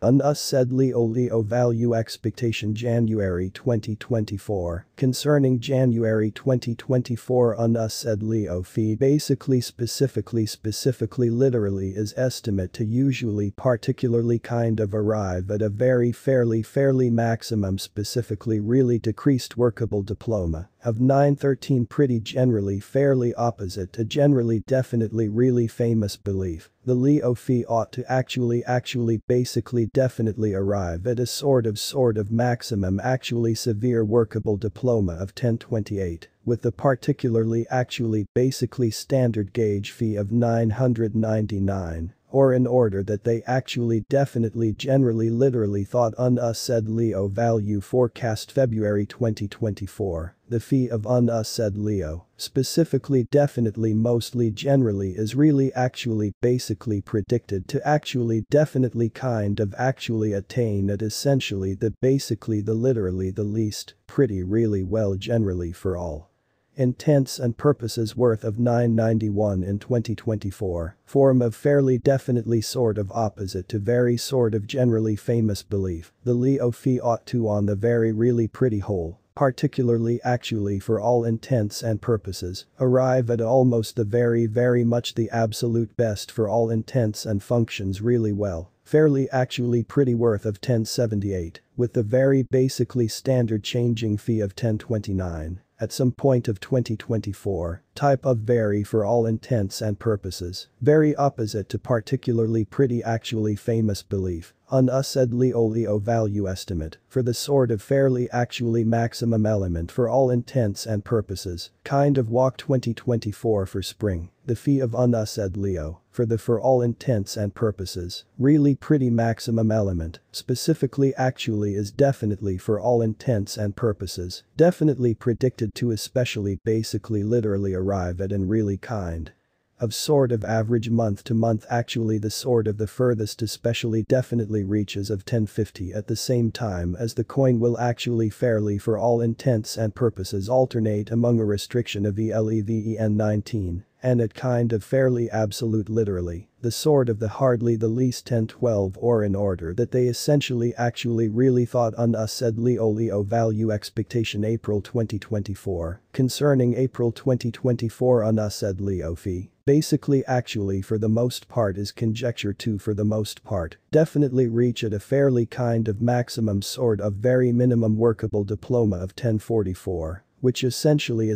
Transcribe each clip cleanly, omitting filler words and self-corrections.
UNUS SED LEO value expectation January 2024. Concerning January 2024 UNUS SED LEO fee specifically literally is estimate to usually particularly kind of arrive at a very fairly maximum specifically really decreased workable diploma of 913 pretty generally fairly opposite to generally definitely really famous belief. The LEO fee ought to actually basically definitely arrive at a sort of maximum actually severe workable diploma of 1028, with the particularly basically standard gauge fee of 999, or in order that they definitely generally literally thought UNUS SED LEO value forecast February 2024. The fee of UNUS SED LEO specifically definitely mostly generally is really basically predicted to definitely kind of attain at essentially the literally the least pretty really well generally for all intents and purposes worth of 991 in 2024, form of fairly definitely opposite to very generally famous belief. The LEO fee ought to on the very pretty whole, particularly for all intents and purposes, arrive at almost the very much the absolute best for all intents and functions really well, fairly pretty worth of 1078, with the very standard changing fee of 1029. At some point of 2024, type of very for all intents and purposes, very opposite to particularly pretty famous belief. UNUS SED LEO value estimate for the fairly maximum element for all intents and purposes, kind of walk 2024 for spring. The fee of UNUS SED LEO for the for all intents and purposes really pretty maximum element specifically is definitely for all intents and purposes definitely predicted to especially literally arrive at and really kind of average month to month the the furthest especially definitely reaches of 1050 at the same time as the coin will fairly for all intents and purposes alternate among a restriction of ELEVEN 19 and at kind of fairly absolute literally, the the hardly the least 1012 or in order that they really thought UNUS SED LEO value expectation April 2024, concerning April 2024 UNUS SED LEO fee. Basically for the most part is conjecture to for the most part definitely reach at a fairly maximum very minimum workable diploma of 1044. Which essentially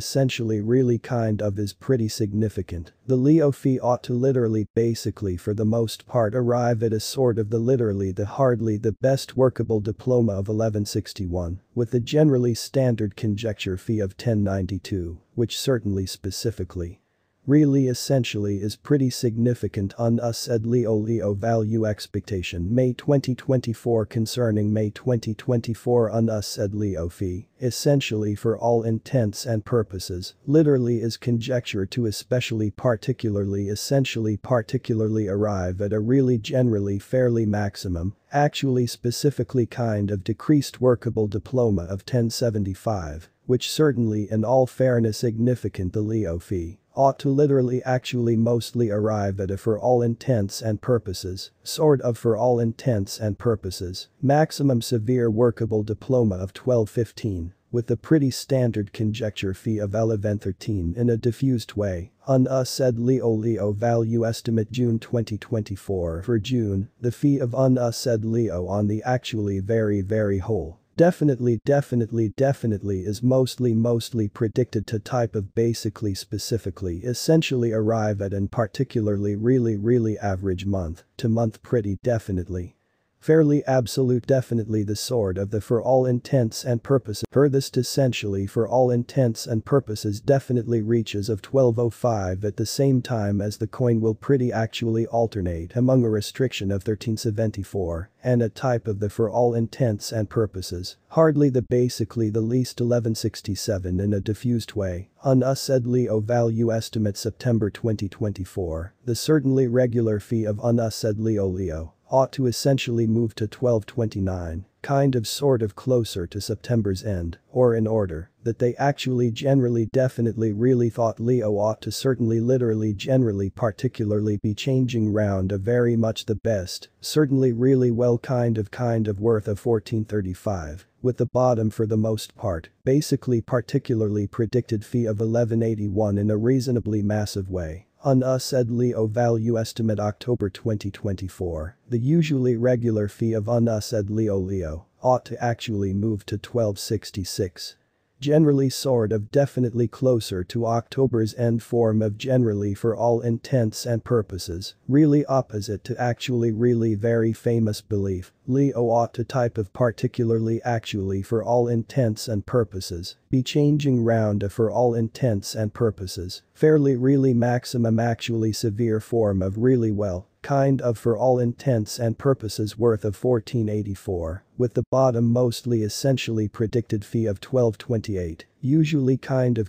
really is pretty significant. The LEO fee ought to basically for the most part arrive at a the literally the hardly the best workable diploma of 1161, with the generally standard conjecture fee of 1092, which certainly specifically really essentially is pretty significant. UNUS SED LEO value expectation May 2024 concerning May 2024 UNUS SED LEO fee, essentially for all intents and purposes, literally is conjecture to particularly arrive at a really generally fairly maximum, specifically decreased workable diploma of 1075, which certainly in all fairness significant. The LEO fee ought to mostly arrive at a for all intents and purposes, for all intents and purposes, maximum severe workable diploma of 1215, with the pretty standard conjecture fee of 1113 in a diffused way. UNUS SED LEO value estimate June 2024 for June, the fee of UNUS SED LEO on the very whole. Definitely is mostly predicted to type of specifically essentially arrive at and particularly really average month to month pretty definitely fairly absolute definitely the the for all intents and purposes furthest for all intents and purposes definitely reaches of 1205 at the same time as the coin will pretty alternate among a restriction of 1374 and a type of the for all intents and purposes hardly the the least 1167 in a diffused way. UNUS SED LEO value estimate September 2024, the certainly regular fee of UNUS SED LEO ought to move to 1229, closer to September's end, or in order that they actually generally definitely really thought Leo ought to certainly literally generally particularly be changing round a very much the best, certainly really well kind of worth of 1435, with the bottom for the most part, basically particularly predicted fee of 1181 in a reasonably massive way. UNUS SED LEO value estimate October 2024, the usually regular fee of UNUS SED LEO ought to actually move to 1266. Generally sort of definitely closer to October's end form of generally for all intents and purposes, really opposite to actually really very famous belief, Leo ought to type of particularly actually for all intents and purposes, be changing round a for all intents and purposes, fairly really maximum actually severe form of really well, kind of for all intents and purposes worth of 1484, with the bottom mostly essentially predicted fee of 1228, usually kind of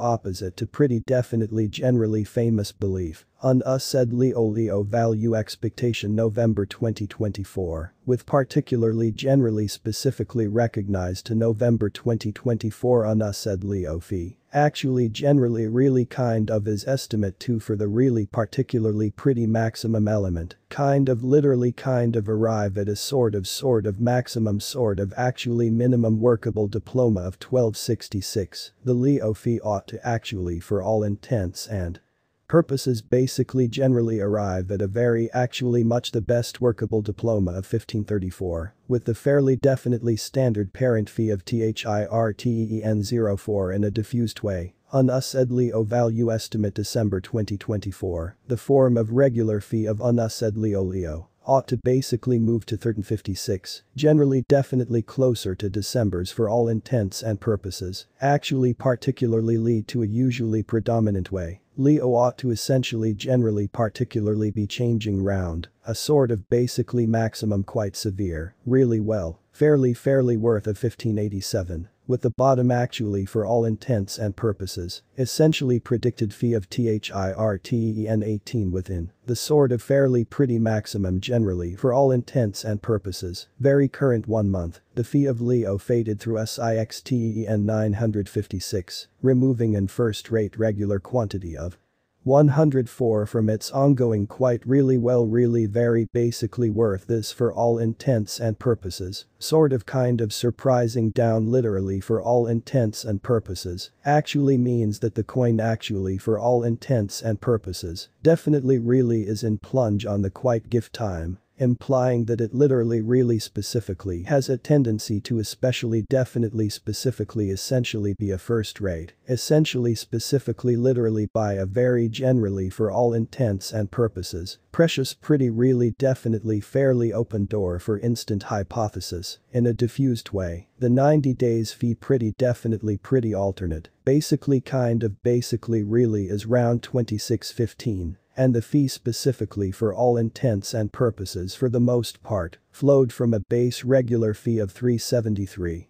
opposite to pretty definitely generally famous belief. UNUS SED Leo value expectation November 2024, with particularly generally specifically recognized to November 2024 UNUS SED Leo fee, actually generally really kind of is estimate 2 for the really particularly pretty maximum element, kind of literally kind of arrive at a sort of maximum sort of actually minimum workable diploma of 1266, the Leo fee ought to actually for all intents and purposes basically generally arrive at a very actually much the best workable diploma of 1534, with the fairly definitely standard parent fee of THIRTEN04 in a diffused way. UNUS SED Leo value estimate December 2024, the form of regular fee of UNUS SED Leo ought to basically move to 1356, generally definitely closer to December's for all intents and purposes, actually particularly lead to a usually predominant way. Leo ought to essentially generally particularly be changing round, a sort of basically maximum quite severe, really well, fairly worth of 1587, with the bottom actually for all intents and purposes, essentially predicted fee of THIRTEN18 within, the sort of fairly pretty maximum generally for all intents and purposes, very current 1 month, the fee of Leo faded through SIXTEN956, removing an first rate regular quantity of 104 from its ongoing quite really well really very basically worth this for all intents and purposes, sort of kind of surprising down literally for all intents and purposes, actually means that the coin actually for all intents and purposes definitely really is in plunge on the quite gift time, implying that it literally really specifically has a tendency to especially definitely specifically essentially be a first rate, essentially specifically literally by a very generally for all intents and purposes, precious pretty really definitely fairly open door for instant hypothesis, in a diffused way, the 90 days fee pretty definitely pretty alternate, basically kind of basically really is round 2615. And the fee specifically for all intents and purposes for the most part flowed from a base regular fee of 373